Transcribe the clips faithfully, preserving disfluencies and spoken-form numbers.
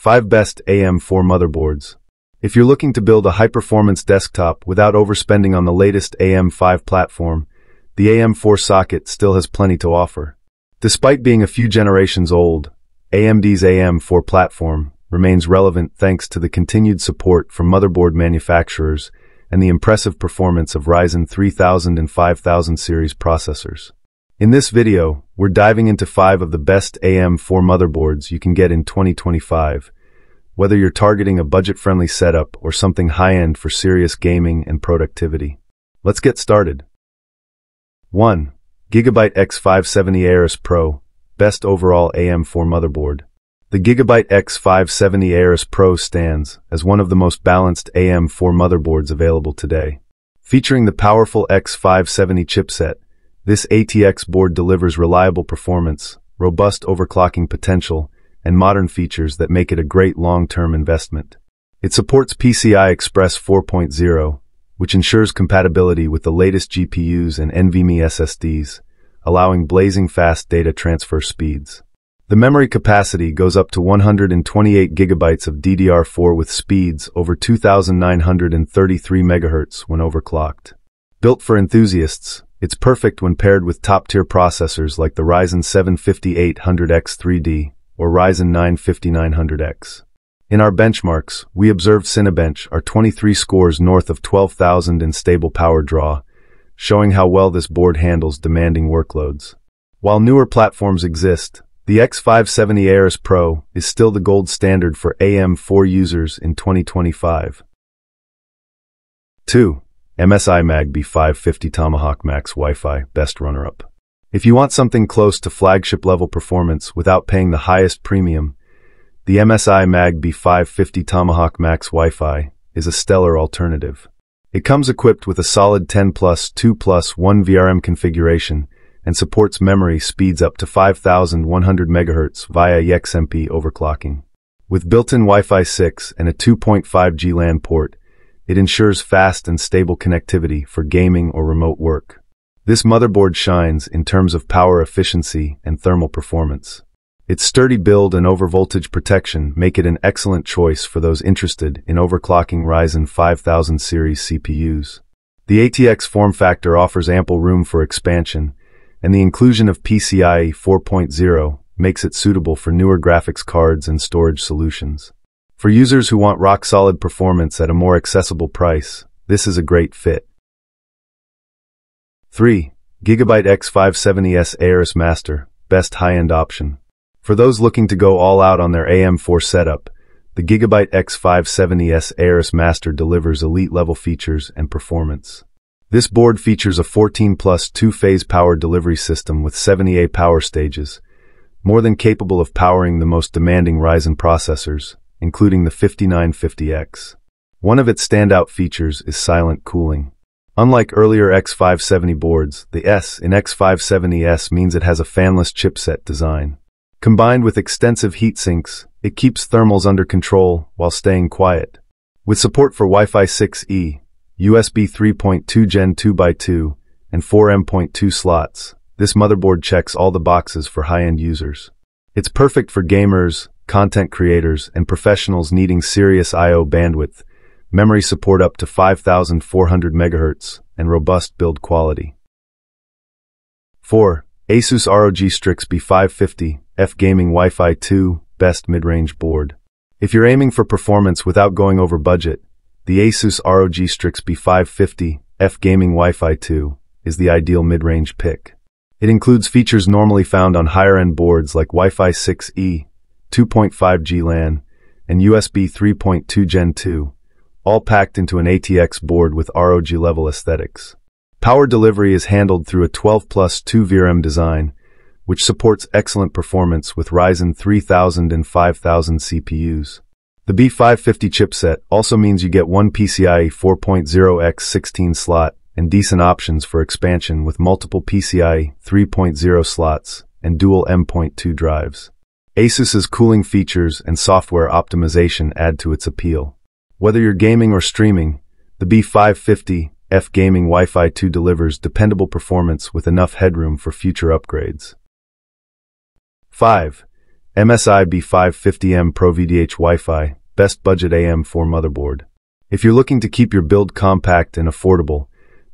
five Best A M four Motherboards. If you're looking to build a high-performance desktop without overspending on the latest A M five platform, the A M four socket still has plenty to offer. Despite being a few generations old, A M D's A M four platform remains relevant thanks to the continued support from motherboard manufacturers and the impressive performance of Ryzen three thousand and five thousand series processors. In this video, we're diving into five of the best A M four motherboards you can get in twenty twenty-five, whether you're targeting a budget-friendly setup or something high-end for serious gaming and productivity. Let's get started. one. Gigabyte X five seventy Aorus Pro, best overall A M four motherboard. The Gigabyte X five seventy Aorus Pro stands as one of the most balanced A M four motherboards available today. Featuring the powerful X five seventy chipset, this A T X board delivers reliable performance, robust overclocking potential, and modern features that make it a great long-term investment. It supports P C I Express four point oh, which ensures compatibility with the latest G P Us and NVMe S S Ds, allowing blazing fast data transfer speeds. The memory capacity goes up to one hundred twenty-eight gigabytes of D D R four with speeds over two thousand nine hundred thirty-three megahertz when overclocked. Built for enthusiasts, it's perfect when paired with top-tier processors like the Ryzen seven fifty-eight hundred X three D or Ryzen nine fifty-nine hundred X. In our benchmarks, we observed Cinebench are twenty-three scores north of twelve thousand in stable power draw, showing how well this board handles demanding workloads. While newer platforms exist, the X five seventy Aorus Pro is still the gold standard for A M four users in twenty twenty-five. two. M S I MAG B five fifty Tomahawk Max Wi-Fi, best runner-up. If you want something close to flagship-level performance without paying the highest premium, the M S I MAG B five fifty Tomahawk Max Wi-Fi is a stellar alternative. It comes equipped with a solid ten plus two plus one V R M configuration and supports memory speeds up to five thousand one hundred megahertz via Y X M P overclocking. With built-in Wi-Fi six and a two point five G LAN port, it ensures fast and stable connectivity for gaming or remote work. This motherboard shines in terms of power efficiency and thermal performance. Its sturdy build and overvoltage protection make it an excellent choice for those interested in overclocking Ryzen five thousand series C P Us. The A T X form factor offers ample room for expansion, and the inclusion of P C I E four point oh makes it suitable for newer graphics cards and storage solutions. For users who want rock-solid performance at a more accessible price, this is a great fit. three. Gigabyte X five seventy S Aorus Master, best high-end option. For those looking to go all out on their A M four setup, the Gigabyte X five seventy S Aorus Master delivers elite-level features and performance. This board features a fourteen plus two phase power delivery system with seventy A power stages, more than capable of powering the most demanding Ryzen processors, including the fifty-nine fifty X. One of its standout features is silent cooling. Unlike earlier X five seventy boards, the S in X five seventy S means it has a fanless chipset design. Combined with extensive heat sinks, it keeps thermals under control while staying quiet. With support for Wi-Fi six E, U S B three point two Gen two by two, and four M point two slots, this motherboard checks all the boxes for high-end users. It's perfect for gamers, content creators, and professionals needing serious I O bandwidth, memory support up to five thousand four hundred megahertz, and robust build quality. four. ASUS ROG Strix B five fifty F Gaming Wi-Fi two, best mid-range board. If you're aiming for performance without going over budget, the ASUS ROG Strix B five fifty F Gaming Wi-Fi two is the ideal mid-range pick. It includes features normally found on higher-end boards like Wi-Fi six E, two point five G LAN, and U S B three point two Gen two, all packed into an A T X board with ROG-level aesthetics. Power delivery is handled through a twelve plus two V R M design, which supports excellent performance with Ryzen three thousand and five thousand C P Us. The B five fifty chipset also means you get one PCIe four point oh by sixteen slot and decent options for expansion with multiple PCIe three point oh slots and dual M point two drives. ASUS's cooling features and software optimization add to its appeal. Whether you're gaming or streaming, the B five fifty F Gaming Wi-Fi two delivers dependable performance with enough headroom for future upgrades. five. M S I B five fifty M ProVDH Wi-Fi, best budget A M four motherboard. If you're looking to keep your build compact and affordable,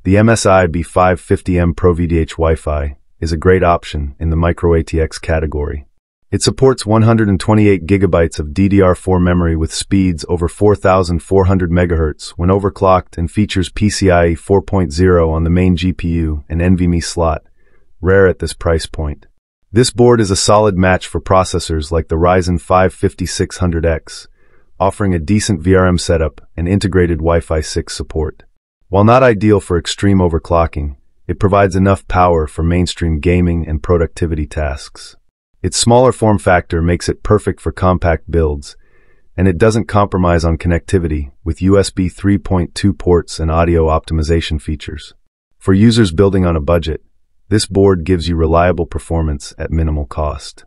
the M S I B five fifty M ProVDH Wi-Fi is a great option in the micro A T X category. It supports one hundred twenty-eight gigabytes of D D R four memory with speeds over four thousand four hundred megahertz when overclocked and features P C I E four point oh on the main G P U and NVMe slot, rare at this price point. This board is a solid match for processors like the Ryzen five fifty-six hundred X, offering a decent V R M setup and integrated Wi-Fi six support. While not ideal for extreme overclocking, it provides enough power for mainstream gaming and productivity tasks. Its smaller form factor makes it perfect for compact builds, and it doesn't compromise on connectivity with U S B three point two ports and audio optimization features. For users building on a budget, this board gives you reliable performance at minimal cost.